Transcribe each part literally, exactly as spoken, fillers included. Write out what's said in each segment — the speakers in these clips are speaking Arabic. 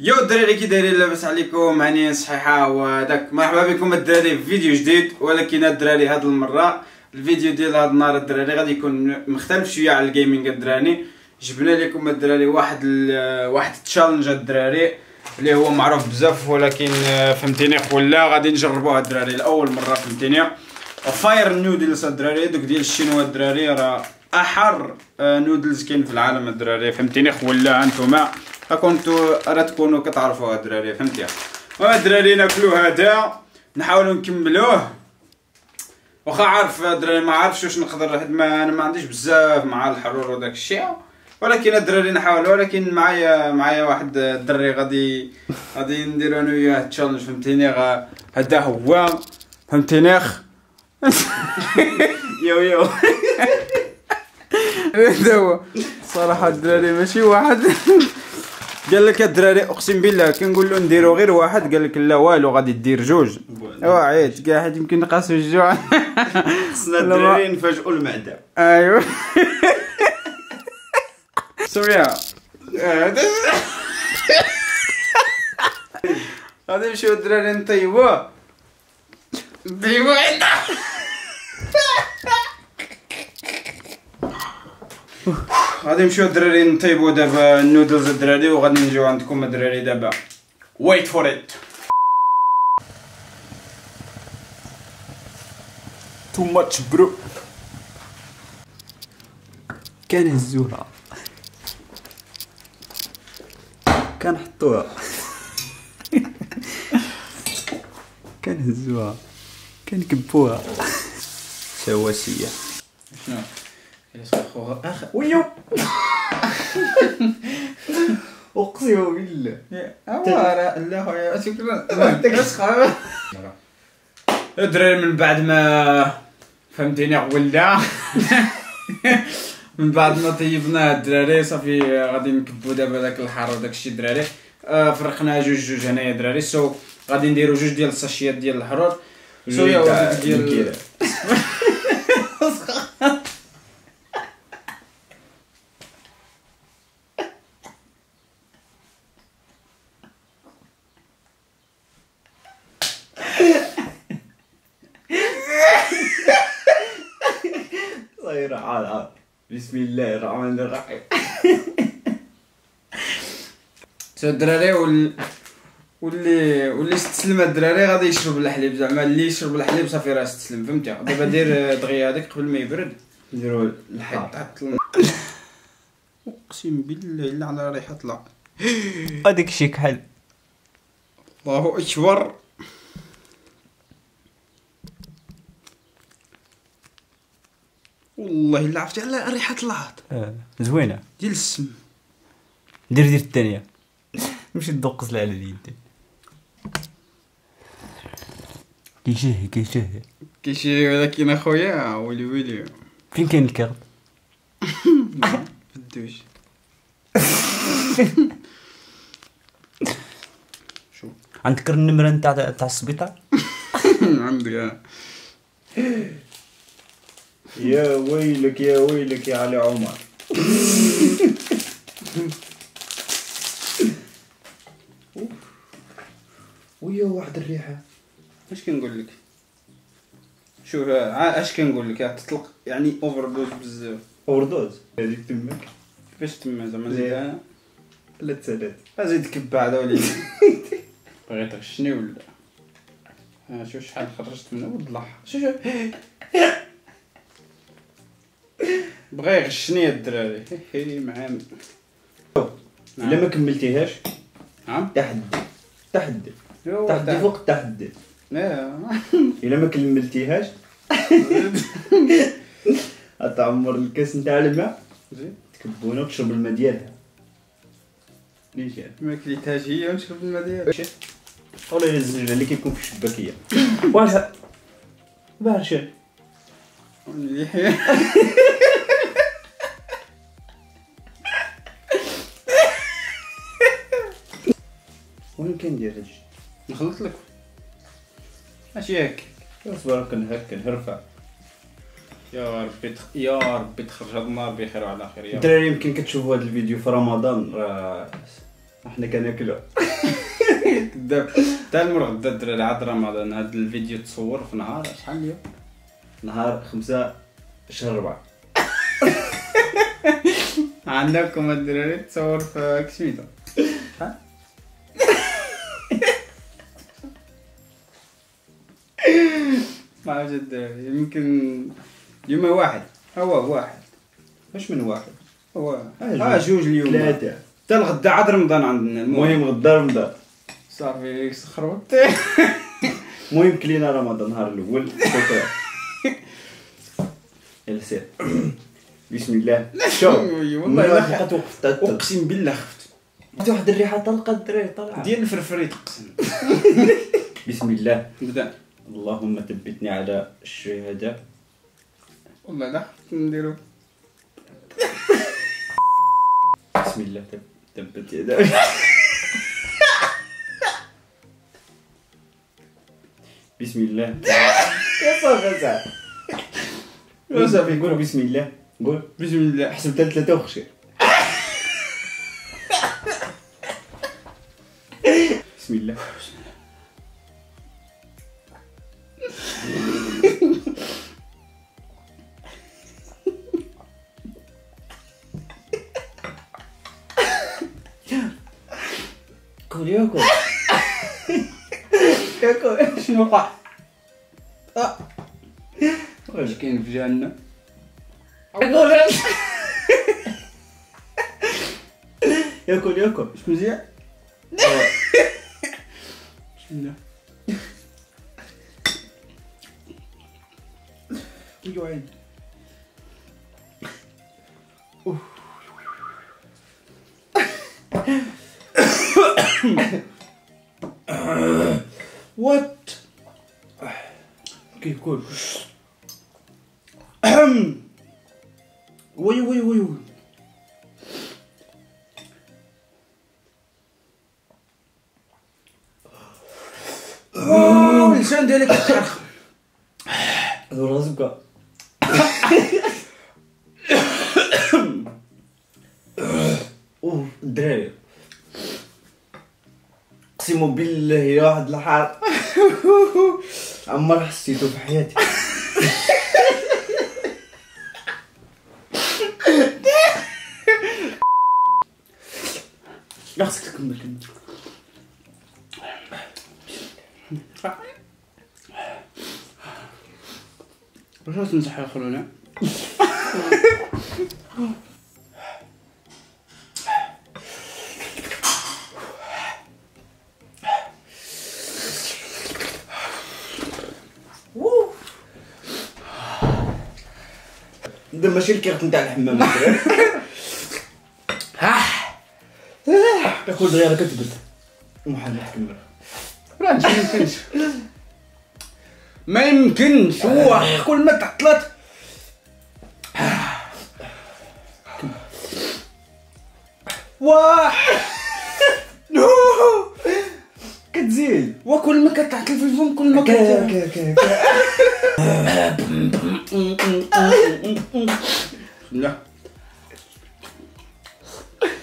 يو الدراري كي دايرين لاباس عليكم؟ هانيين صحيحه وداك. مرحبا بكم الدراري في فيديو جديد، ولكن الدراري هاد المره الفيديو ديال هاد النهار الدراري غادي يكون مختلف شويه على الجيمنج الدراري. جبنا لكم الدراري واحد واحد التشالنج الدراري اللي هو معروف بزاف، ولكن فهمتيني خولا غادي نجربوها الدراري لاول مره، فهمتيني. فاير نودلز الدراري، دوك ديال الشينوا الدراري، راه احر نودلز كاين في العالم الدراري، فهمتيني خولا. هانتوما هاكونتو راه تكونوا كتعرفوها الدراري، فهمتي. الدراري ناكلو هذا، نحاولوا نكملوه. واخا عارف الدراري ما عارفش واش نقدر، حيت ما انا ما عنديش بزاف مع الحرور وداك الشيء، ولكن الدراري نحاولوا. ولكن معايا معايا واحد الدري غادي غادي نديرو انا وياه تشالنج، فهمتيني. هذا هو، فهمتيني. يو يو هذا هو صراحه الدراري، ماشي واحد قال لك الدراري اقسم بالله كنقول له نديرو غير واحد، قال لك لا والو غادي دير جوج. واعيت كاع حد يمكن نقاسوا الجوع، خصنا الدراري نفاجئوا المعده. ايوا سوريا غادي نمشيو الدراري نطيبوه ديما. غادي نمشيو الدراري نطيبو دابا النودلز الدراري، وغادي نجيو عندكم الدراري دابا. wait for it. too much bro. كنهزوها كنحطوها كنهزوها كنكبوها سواسية. شنو ويو اقسم بالله عواره. الله يا شكرا الله. الدراري من بعد ما فهمتيني ولا من بعد ما طيبناه الدراري صافي غادي نكبو دابا داك الحار وداك الشيء الدراري. فرقناه جوج جوج هنايا الدراري، سو غادي نديرو جوج ديال الساشيات ديال الحرور، سو يا واحد ديال بسم الله الرحمن الرحيم. سو الدراري وال واللي واللي استسلم الدراري غادي يشرب الحليب، زعما اللي يشرب الحليب صافي راه استسلم، فهمتي. دابا دير دغيا هذيك قبل ما يبرد، نديرو الحيط تحت. اقسم بالله الا على ريحه طلع هذاك الشيء كحل. الله اكبر. والله الا عرفتي على ريحه اللاط. اه زوينه ديال السم. دير دير الثانيه، نمشي ندقز على اليدين. كيشهي كيشهي كيشهي، ولكن اخويا ويلي ويلي فين كاين الكرد؟ في الدوش. شوف عندك النمره نتاع تاع السبيطار عندك. يا ويلك يا ويلك يا علي عمر. ويا واحد الريحه. اش كنقول لك؟ شوف اش كنقول لك، تطلق يعني اوفر دوز بزاف. اوفر دوز هذيك تماك كيفاش تما زعما زيد انا لا تسالات ازيد كبه هذا ولا بغيت غشني ولا. ها شوف شحال خرجت منه والله. شوف شوف بغا يغشني الدراري معامل. الا ما كملتيهاش نعم تحدي تحدي تحدي فوق التحدي. الا ما كملتيهاش تعمر الكاس نتاع الماء تكبونه وتشرب الماء ديالها. ليش ما كليتهاش هي ونشرب الماء ديالها؟ والله الا الزنجبيل اللي كيكون في الشباكيه واش بارشه مليح. وين كندير هادشي؟ نخلط لك ماشي هاك اصبر كنهك كنهرفع. يا ربي تخ... يا ربي تخرج هاد النهار بخير وعلى خير. الدراري يمكن كتشوفوا هاد الفيديو في رمضان، راه احنا كناكلها كذاب تاع المرة غدا الدراري عاد رمضان. هاد الفيديو تصور في نهار شحال اليوم؟ نهار خمسة شهر ربعة عندكم الدراري تصور في كشميتة ها؟ معرفتش الدراري يمكن يوم واحد هو واحد واش من واحد هو ها جوج اليوم ثلاثة حتى الغدا عاد رمضان عندنا. المهم غدا رمضان صافي خربت. المهم كلينا رمضان نهار الاول السير بسم الله شو والله الا خفت وقفت اقسم بالله خفت واحد الريحه طلقه الدراري طالعه ديال الفرفريط اقسم. بسم الله نبدا. اللهم ثبتني على الشهاده. والله لا خفت نديرو بسم الله ثبت يداك. بسم الله يا صافي صافي يا صافي قول بسم الله قول بسم الله حسب ثلاثة وخشير. بسم الله بسم الله كول يا كول يا كول شنو وقع؟ اه واش كاين في جهنم؟ ياكل ياكل ياكل شكون زيع؟ شنو؟ جوعان اوف وات كيكول وي وي وي وي اوه اللسان ديالك كتعرخ دور راسك كاع اوه الدراري اقسم بالله يا واحد الحار عمر حسيته في حياتي. لا خصك تكمل كمل. واش تمسح الخلونه؟ هذا ماشي الكيرت نتاع الحمام الدراري. تاكل دغيا كتبت محمد كمل راه ما يمكنش ما يمكنش هو كل ما تعطلت واه كتزيد وكل ما كتعطل في الفم كل ما كتزيد. لا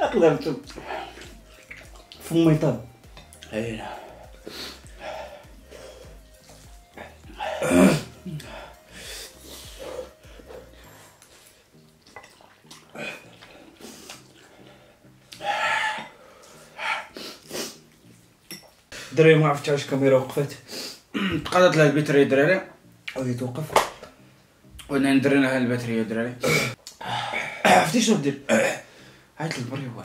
قدرتو فمي طاب هايله دري. ما عرفتش علاش الكاميرا وقفت تقادت لها البتري دراري وهي توقف وانا ندري لها البتري دراري. عرفتي شنو ندير؟ عيط للبريوال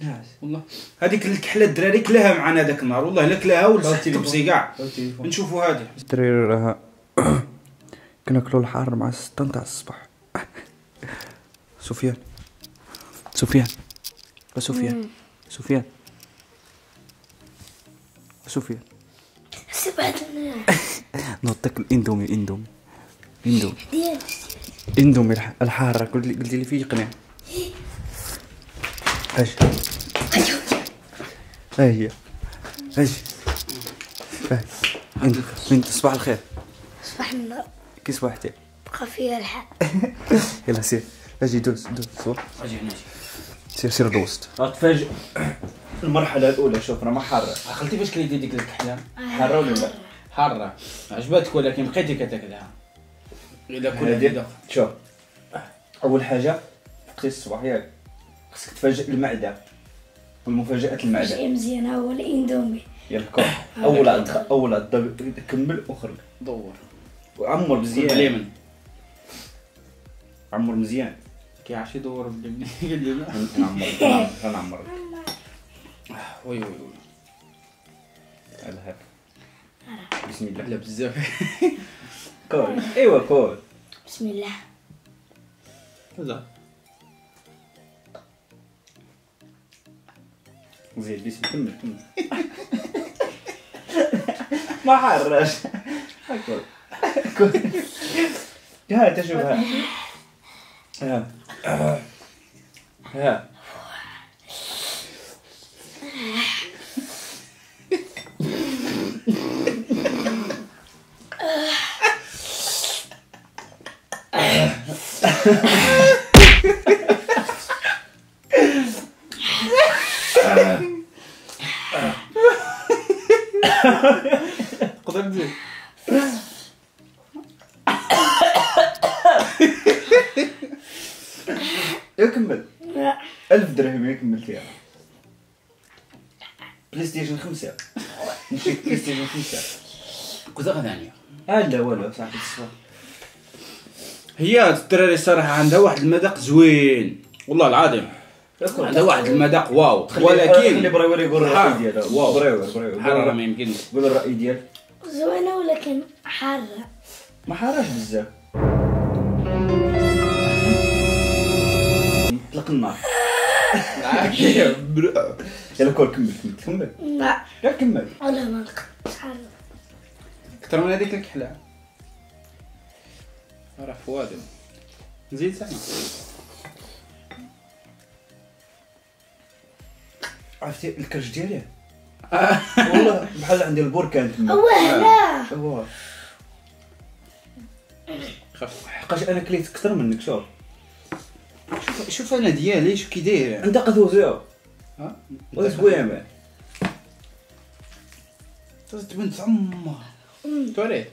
ناعس والله هذيك الكحله الدراري كلاها معنا داك النهار والله لا كلاها ولا التلبسي كاع نشوفوا هادي الدراري راه كناكلوا الحار مع السته نتاع الصباح. سفيان سفيان سفيان سفيان سفيان سبعة نعطيك الاندومي اندومي اندومي اندومي الحار قلت لي فيه يقنع. اش ها هي اش من صباح الخير صباح النور كي صباحتي بقى فيا الحال. يلا سير اجي دوز دوز صور اجي نجي سير سير دوزت غتفاجئ. المرحلة الأولى شوف راه ما حارة، عقلتي باش كريتي ديك الكحلة؟ حارة ولا لا؟ حارة، عجبتك ولكن بقيتي كتاكلها. إلا كلها شوف، أول حاجة فقتي الصباح ياك، خصك تفاجئ المعدة، والمفاجأة المعدة. شي مزيانة هو الإندومي. ياك أول عضة أول عضة كمل وخرج. دور. وعمر مزيان. باليمن. عمر مزيان. كيعرفش يدور باليمن. غنعمر غنعمر لك. وي وي وي على هاك بسم الله. لا بزاف كول. ايوا كول بسم الله. هذا زيد بسم كمل كمل ما حرش كول كول. ها تشوفها ها ها قدرت زيد يكمل ألف درهم يكمل فيها بلاي ستيشن خمسة. مشيت بلاي ستيشن خمسة قزاقة ثانية. لا والو صاحبي الصوت. هي الدراري الصراحه عندها واحد المذاق زوين والله العظيم، عندها واحد المذاق واو. ولكن خلي براوير يقول الراي ديالها. واو براوير براوير حاره ما يمكنش. قول الراي ديالك. زوينه ولكن حاره. ما حاراش بزاف. نطلق النار. يلا كول كمل كمل كمل. لا لا كمل. والله ما نقدرش حاره. كثر من هذيك الكحله. راه فؤاد نزيد ثاني. عرفتي الكرش ديالي والله بحال عندي البركان تما. واه واه خاف حقاش انا كليت كثر منك. شوف شوف شوف انا ديالي شوف كي داير عندها قدوزه. ها زوينه تزت بنت عمها توري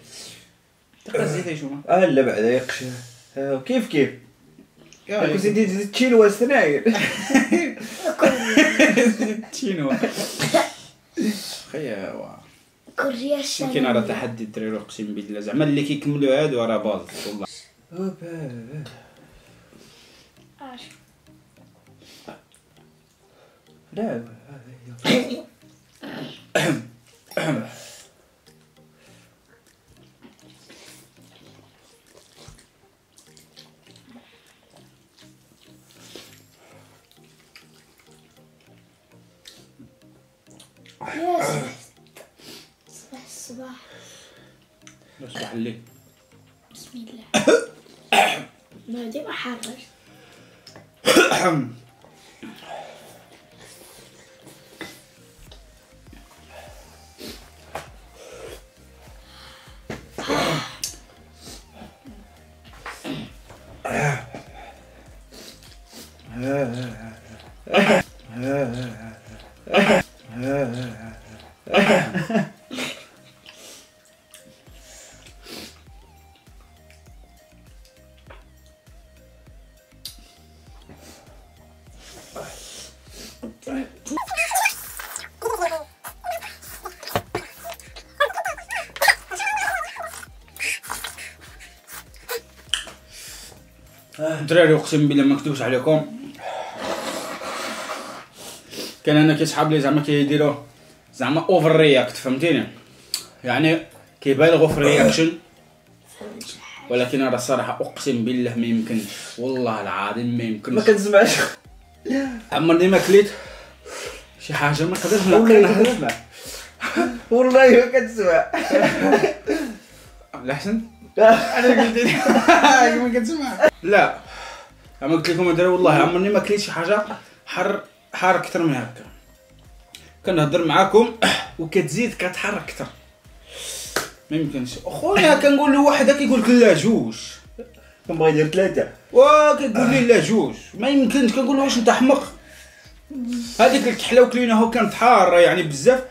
تقدر تزيد يشوفها. اه لا بعدا يقشها كيف كيف ياك زيد زيد تشينوا سناير تشينوا خيا واه كوريا الشمالية. يمكن راه تحدي الدراري اقسم بالله زعما اللي كيكملوا هادو راه باظ والله. لا صباح صباح الليل بسم الله. ما ديما حارج. الدراري اقسم بالله ما نكذبش عليكم، كان انا كيصحاب لي زعما كيديروا زعما اوفر رياكت فهمتيني، يعني كيبالغوا في الرياكشن. ولكن راه الصراحه اقسم بالله ما يمكنش والله العظيم ما يمكنش. ما كتسمعش عمرني ما كليت شي حاجه ما نقدرش ناكلها والله ما كتسمع. لا حسن انا قلت لك ما كتسمع. لا انا قلت لكم الدراري والله عمرني ما كليت شي حاجه حر حار اكثر من هكا. كنهضر معاكم وكتزيد كتحر اكثر ما يمكنش. اخويا كنقول له واحد كيقول لك لا جوج، كنبغي ندير ثلاثه وكتقول لي لا جوج ما يمكنش. كنقول له واش انت حمق؟ هذيك الكحله وكليناها وكانت حاره يعني بزاف.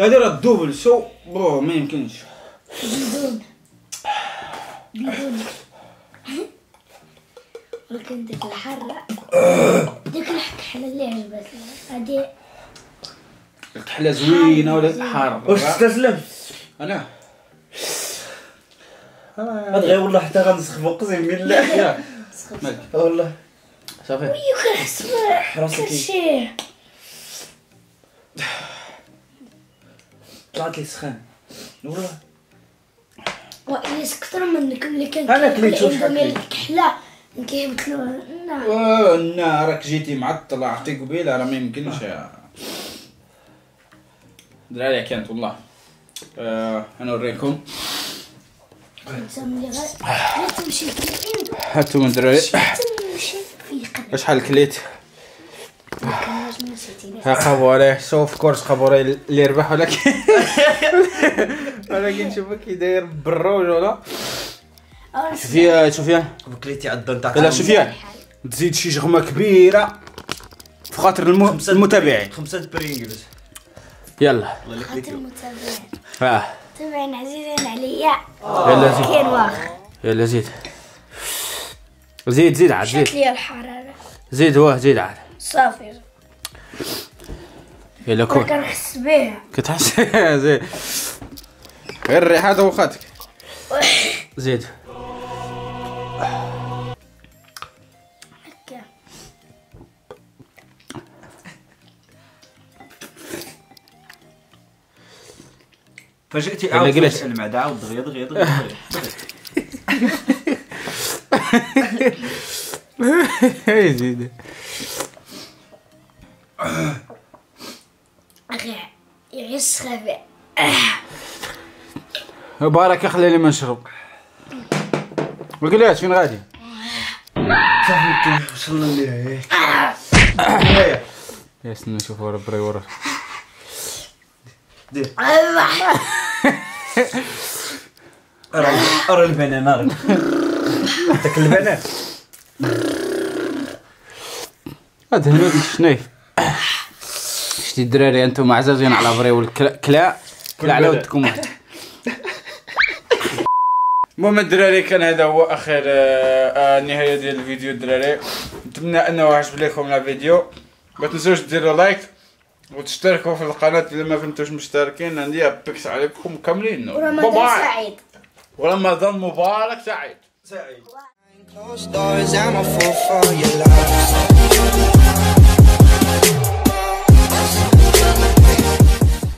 هذه راه الدوبل سو برو ما يمكنش. بدون بدون ولكن ديك الحاره ديك الكحله اللي عجبتني هذه الكحله زوينه ولا حاره. واش استسلمت انا؟ ما دغيا والله حتى غنسخف اقسم بالله والله صافي. وي كنحس براسي طلعت لي سخان والله. وايس كثر منك ملي كنت انا كليت الكحله كيهبط له النار. النار راك جيتي معطله عرفتي قبيله راه ما يمكنش. الدراري كانت والله انا نوريكم هانتوما الدراري شحال كليت. ها قبوري شوف كورس قبوري اللي ربح ولكن ولكن شوفو كي داير بالروج ولا. شوفي شوفيان كليتي عاد نتاع لا شوفيان تزيد شي جغمه كبيره في خاطر المتابعين. خمسه برينغلز يلا الله يخليك خاطر المتابعين. اه تابعين عزيزين عليا. يلا زيد كاين واخا. يلا زيد زيد زيد عاد زيد شد لي الحراره. زيد واه زيد عاد صافي. يلا كون كنحس بيه كتحس زيد غير الريحه دوخاتك. زيد هكا فجئتي او جلست المعده عاود دغيا دغيا دغيا هاي زيد اخي يعيش خفيف بارك خليني ما نشرب. وقلت فين غادي؟ صافي وصلنا ليه. يا سنة شوفوا راه بري وراه. دير. ارى ارى البنان ارى. داك البنان. هاد هنود شنايف. شتي الدراري انتم عزازين على بريول كلا كلا على ودكم واحد. المهم الدراري كان هذا هو اخر آه النهايه ديال الفيديو الدراري. نتمنى انه عجب لكم الفيديو. ما تنسوش ديروا لايك وتشتركوا في القناه اذا ما فهمتوش مشتركين. عندي بيكس عليكم كاملين. ورمضان سعيد. ورمضان مبارك سعيد سعيد.